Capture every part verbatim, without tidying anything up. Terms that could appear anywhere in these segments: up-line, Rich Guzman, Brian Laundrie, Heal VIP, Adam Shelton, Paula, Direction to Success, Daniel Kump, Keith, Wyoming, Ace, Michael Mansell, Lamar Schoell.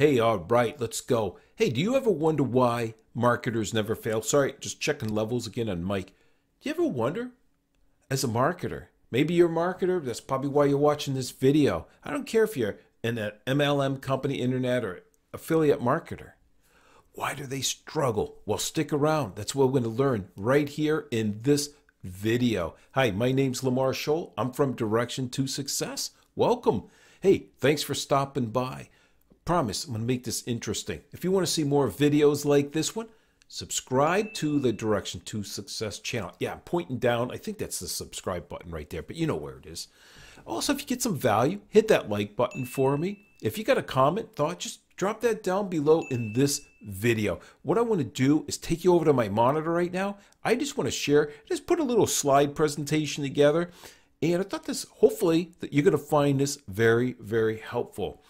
Hey, all right, let's go. Hey, do you ever wonder why marketers never fail? Sorry, just checking levels again on Mike. Do you ever wonder, as a marketer, maybe you're a marketer, that's probably why you're watching this video. I don't care if you're in an M L M company, internet, or affiliate marketer. Why do they struggle? Well, stick around. That's what we're going to learn right here in this video. Hi, my name's Lamar Schoell. I'm from Direction to Success. Welcome. Hey, thanks for stopping by. Promise I'm going to make this interesting. If you want to see more videos like this one, subscribe to the Direction to Success channel. Yeah, I'm pointing down. I think that's the subscribe button right there, but you know where it is. Also, if you get some value, hit that like button for me. If you got a comment, thought, just drop that down below in this video. What I want to do is take you over to my monitor right now. I just want to share, just put a little slide presentation together. And I thought this, hopefully, that you're going to find this very, very helpful.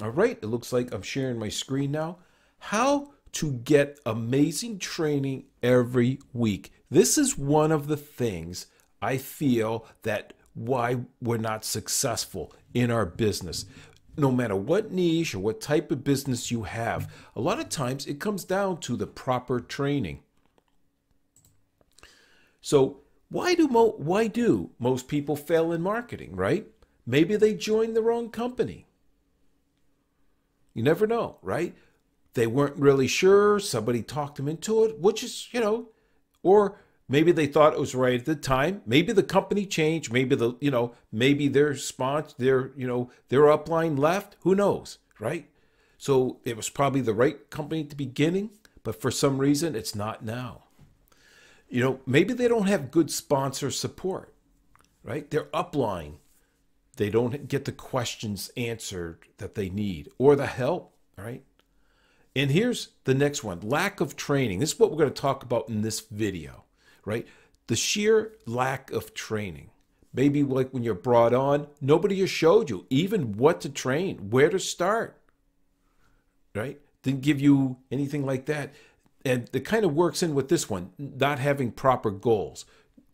All right, it looks like I'm sharing my screen now. How to get amazing training every week. This is one of the things I feel that why we're not successful in our business. No matter what niche or what type of business you have, a lot of times it comes down to the proper training. So why do, mo why do most people fail in marketing, right? Maybe they joined the wrong company. You never know, right? They weren't really sure. Somebody talked them into it, which is, you know, or maybe they thought it was right at the time. Maybe the company changed. Maybe the, you know, maybe their sponsor, their, you know, their upline left. Who knows, right? So it was probably the right company at the beginning, but for some reason, it's not now. You know, maybe they don't have good sponsor support, right? Their upline, they don't get the questions answered that they need or the help, right? And here's the next one, lack of training. This is what we're going to talk about in this video, right? The sheer lack of training. Maybe like when you're brought on, nobody showed you even what to train, where to start, right? Didn't give you anything like that. And it kind of works in with this one, not having proper goals.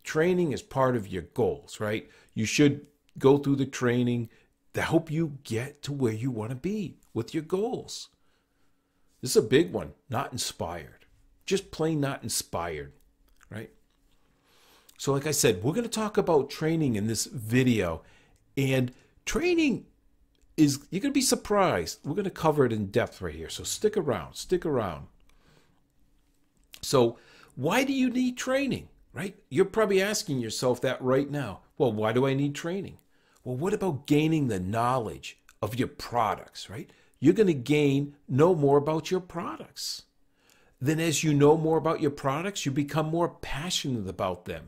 Training is part of your goals, right? You should go through the training to help you get to where you want to be with your goals. This is a big one, not inspired. Just plain not inspired, right? So like I said, we're going to talk about training in this video. And training is, you're going to be surprised. We're going to cover it in depth right here. So stick around, stick around. So why do you need training, right? You're probably asking yourself that right now. Well, why do I need training? Well, what about gaining the knowledge of your products, right? You're going to gain, know more about your products. Then as you know more about your products, you become more passionate about them,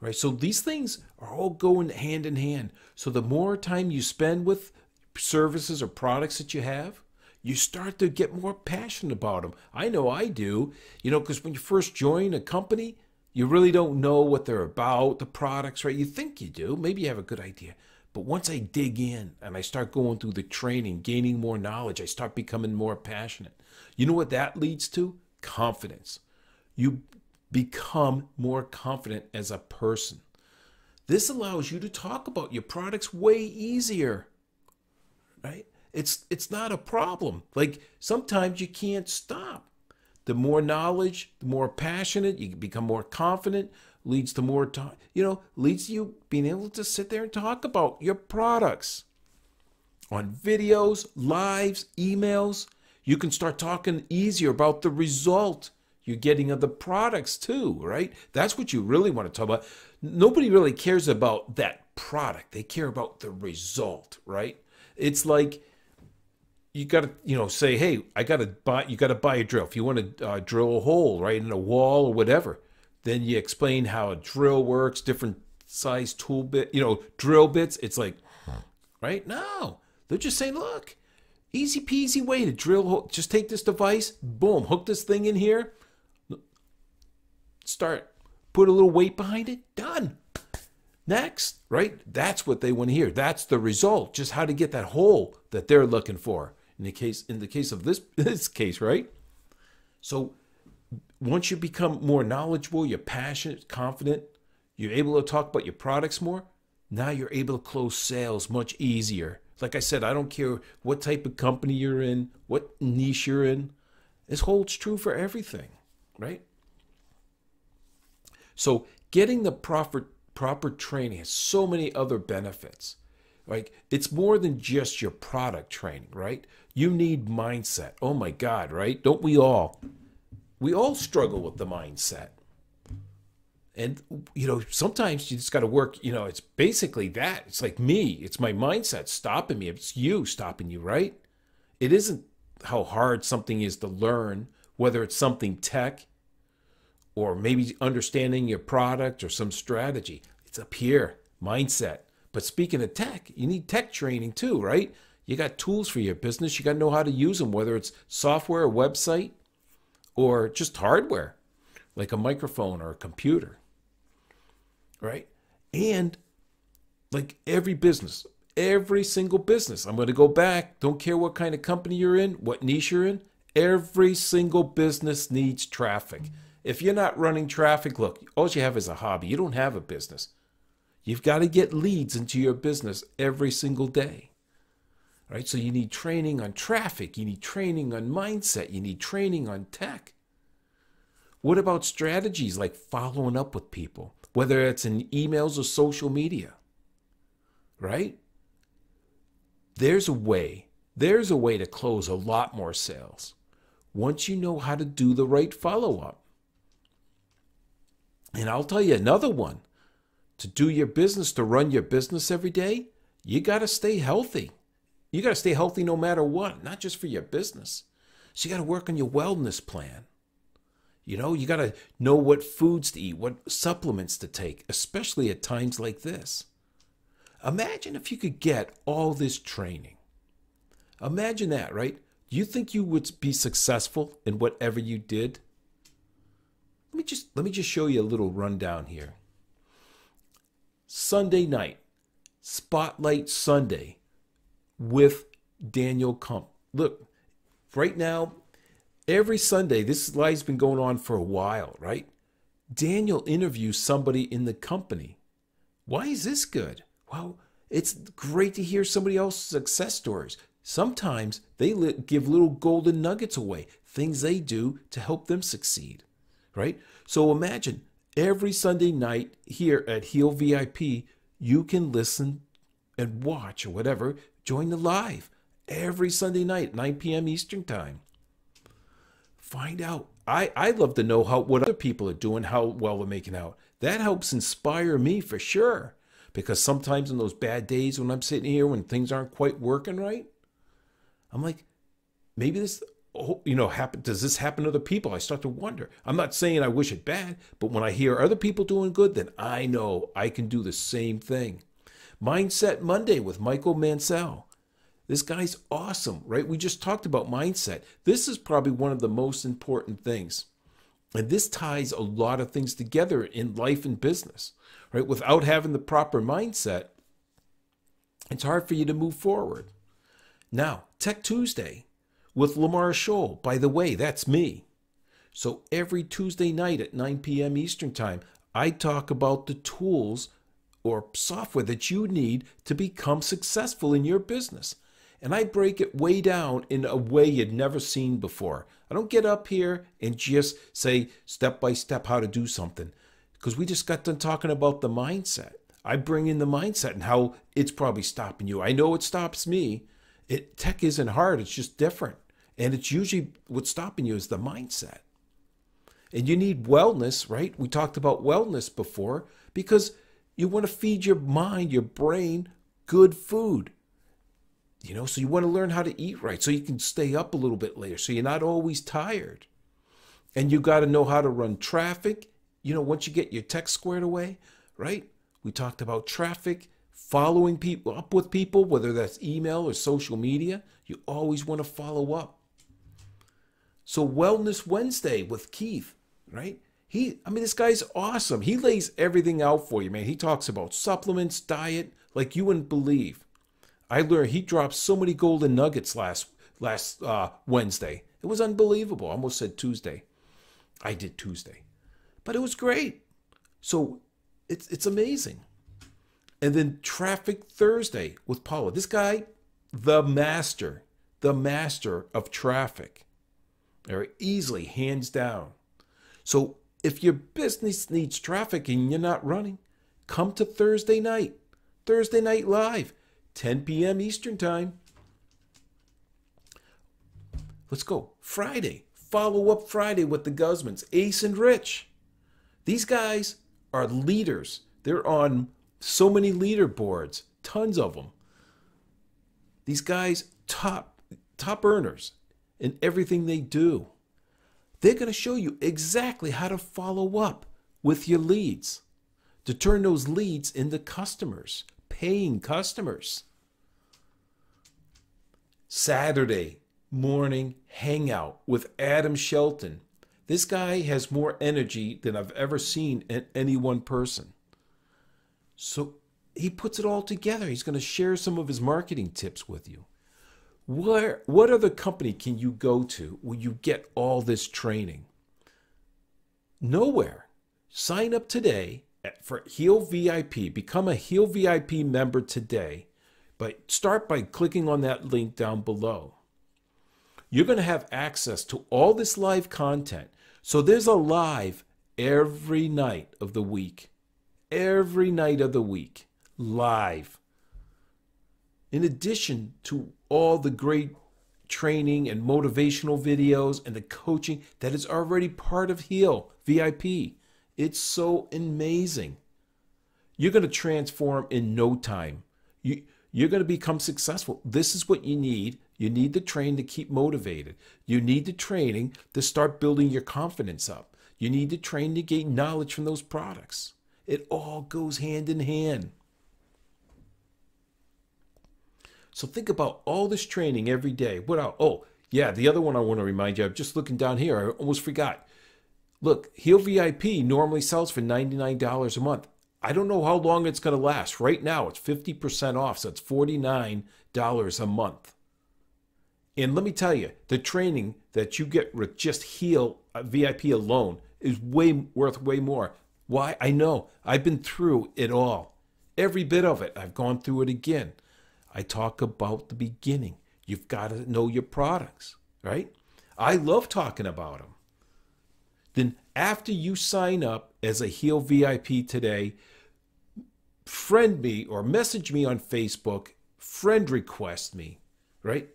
right? So these things are all going hand in hand. So the more time you spend with services or products that you have, you start to get more passionate about them. I know I do, you know, because when you first join a company, you really don't know what they're about, the products, right? You think you do, maybe you have a good idea. But once I dig in and I start going through the training, gaining more knowledge, I start becoming more passionate. You know what that leads to? Confidence. You become more confident as a person. This allows you to talk about your products way easier, right? It's, it's not a problem. Like sometimes you can't stop. The more knowledge, the more passionate, you become more confident, leads to more time, you know, leads to you being able to sit there and talk about your products on videos, lives, emails. You can start talking easier about the result you're getting of the products too, right? That's what you really want to talk about. Nobody really cares about that product. They care about the result, right? It's like, you got to, you know, say, hey, I got to buy, you got to buy a drill. If you want to uh, drill a hole, right, in a wall or whatever, then you explain how a drill works, different size tool bit, you know, drill bits. It's like, right? No, they're just saying, look, easy peasy way to drill hole. Just take this device, boom, hook this thing in here, start, put a little weight behind it, done. Next, right? That's what they want to hear. That's the result, just how to get that hole that they're looking for. In the case, in the case of this, this case, right? So once you become more knowledgeable, you're passionate, confident, you're able to talk about your products more. Now you're able to close sales much easier, Like I said, I don't care what type of company you're in, what niche you're in. This holds true for everything, right? So getting the proper, proper training has so many other benefits. Like, it's more than just your product training, right? You need mindset. Oh my God, right? Don't we all? We all struggle with the mindset. And, you know, sometimes you just got to work, you know, it's basically that. It's like me. It's my mindset stopping me. It's you stopping you, right? It isn't how hard something is to learn, whether it's something tech or maybe understanding your product or some strategy. It's up here, mindset. But speaking of tech, you need tech training too, right? You got tools for your business. You got to know how to use them, whether it's software, a website, or just hardware, like a microphone or a computer. Right? And like every business, every single business, I'm going to go back, don't care what kind of company you're in, what niche you're in, every single business needs traffic. If you're not running traffic, look, all you have is a hobby. You don't have a business. You've got to get leads into your business every single day. Right? So you need training on traffic. You need training on mindset. You need training on tech. What about strategies like following up with people, whether it's in emails or social media, right? There's a way. There's a way to close a lot more sales once you know how to do the right follow-up. And I'll tell you another one. To do your business, to run your business every day, you got to stay healthy. You got to stay healthy no matter what, not just for your business. So you got to work on your wellness plan. You know, you got to know what foods to eat, what supplements to take, especially at times like this. Imagine if you could get all this training. Imagine that, right? Do you think you would be successful in whatever you did? Let me just let me just show you a little rundown here. Sunday night, Spotlight Sunday with Daniel Kump. Look, right now, every Sunday, this live's been going on for a while, right? Daniel interviews somebody in the company. Why is this good? Well, it's great to hear somebody else's success stories. Sometimes they give little golden nuggets away, things they do to help them succeed, right? So imagine every Sunday night here at Heal V I P, you can listen and watch or whatever, join the live every Sunday night, nine p m Eastern time. Find out. I, I'd love to know how what other people are doing, how well they're making out. That helps inspire me for sure. Because sometimes in those bad days when I'm sitting here, when things aren't quite working right, I'm like, maybe this, you know, happen, does this happen to other people? I start to wonder. I'm not saying I wish it bad, but when I hear other people doing good, then I know I can do the same thing. Mindset Monday with Michael Mansell. This guy's awesome, right? We just talked about mindset. This is probably one of the most important things. And this ties a lot of things together in life and business, right? Without having the proper mindset, it's hard for you to move forward. Now, Tech Tuesday with Lamar Schoell. By the way, that's me. So every Tuesday night at nine p m Eastern time, I talk about the tools or software that you need to become successful in your business. And I break it way down in a way you'd never seen before. I don't get up here and just say step by step how to do something, because we just got done talking about the mindset. I bring in the mindset and how it's probably stopping you. I know it stops me. It, tech isn't hard. It's just different. And it's usually what's stopping you is the mindset. And you need wellness, right? We talked about wellness before because you want to feed your mind, your brain, good food. You know, so you want to learn how to eat right so you can stay up a little bit later so you're not always tired. And you got to know how to run traffic. You know, once you get your tech squared away, right? We talked about traffic, following people up with people, whether that's email or social media. You always want to follow up. So Wellness Wednesday with Keith, right? He, I mean, this guy's awesome. He lays everything out for you, man. He talks about supplements, diet, like you wouldn't believe. I learned he dropped so many golden nuggets last last uh, Wednesday. It was unbelievable. I almost said Tuesday. I did Tuesday. But it was great. So it's, it's amazing. And then Traffic Thursday with Paula. This guy, the master, the master of traffic. They're easily, hands down. So if your business needs traffic and you're not running, come to Thursday night, Thursday Night Live, ten p m Eastern Time. Let's go. Friday, follow up Friday with the Guzmans, Ace and Rich. These guys are leaders. They're on so many leaderboards, tons of them. These guys, top, top earners in everything they do. They're going to show you exactly how to follow up with your leads, to turn those leads into customers, paying customers. Saturday morning hangout with Adam Shelton. This guy has more energy than I've ever seen in any one person. So he puts it all together. He's going to share some of his marketing tips with you. Where, what other company can you go to where you get all this training? Nowhere. Sign up today for Heal V I P. Become a Heal V I P member today. But start by clicking on that link down below. You're going to have access to all this live content. So there's a live every night of the week. Every night of the week. Live. In addition to all the great training and motivational videos and the coaching that is already part of Heal V I P. It's so amazing. You're going to transform in no time. You, you're going to become successful. This is what you need. You need the training to keep motivated. You need the training to start building your confidence up. You need the training to gain knowledge from those products. It all goes hand in hand. So think about all this training every day. What else? Oh, yeah, the other one I want to remind you, I'm just looking down here. I almost forgot. Look, Heal V I P normally sells for ninety-nine dollars a month. I don't know how long it's going to last. Right now, it's fifty percent off, so it's forty-nine dollars a month. And let me tell you, the training that you get with just Heal V I P alone is way worth way more. Why? I know. I've been through it all. Every bit of it. I've gone through it again. I talk about the beginning. You've got to know your products, right? I love talking about them. Then after you sign up as a Heal V I P today, friend me or message me on Facebook, friend request me, right?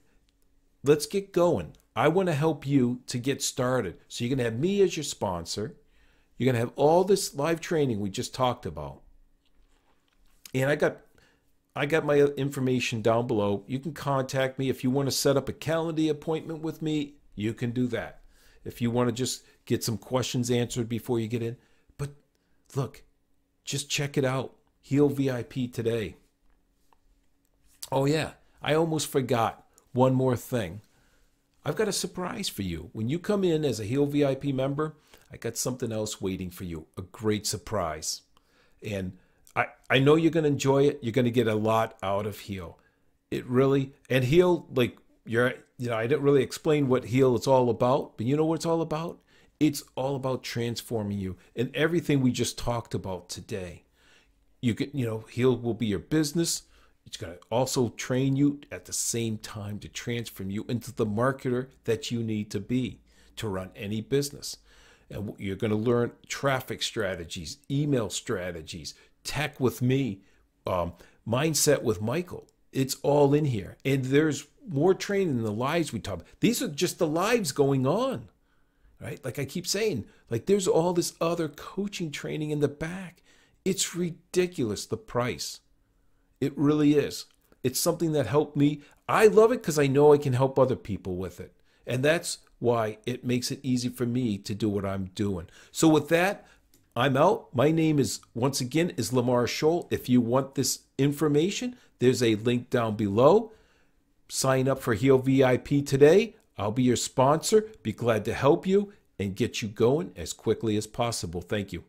Let's get going. I want to help you to get started. So you're going to have me as your sponsor. You're going to have all this live training we just talked about. And I got... I got my information down below. You can contact me. If you want to set up a calendar appointment with me, you can do that. If you want to just get some questions answered before you get in. But look, just check it out. Heal V I P today. Oh yeah, I almost forgot one more thing. I've got a surprise for you. When you come in as a Heal V I P member, I got something else waiting for you. A great surprise. And I, I know you're going to enjoy it. You're going to get a lot out of Heal. It really, and Heal, like, you're, you know, I didn't really explain what Heal is all about, but you know what it's all about? It's all about transforming you and everything we just talked about today. You can, you know, Heal will be your business. It's going to also train you at the same time to transform you into the marketer that you need to be to run any business. And you're going to learn traffic strategies, email strategies, tech with me, um, mindset with Michael. It's all in here. And there's more training in the lives we talk about. These are just the lives going on, right? Like I keep saying, like there's all this other coaching training in the back. It's ridiculous, the price. It really is. It's something that helped me. I love it because I know I can help other people with it. And that's why it makes it easy for me to do what I'm doing. So with that, I'm out. My name is, once again, is Lamar Schoell. If you want this information, there's a link down below. Sign up for Heal V I P today. I'll be your sponsor. Be glad to help you and get you going as quickly as possible. Thank you.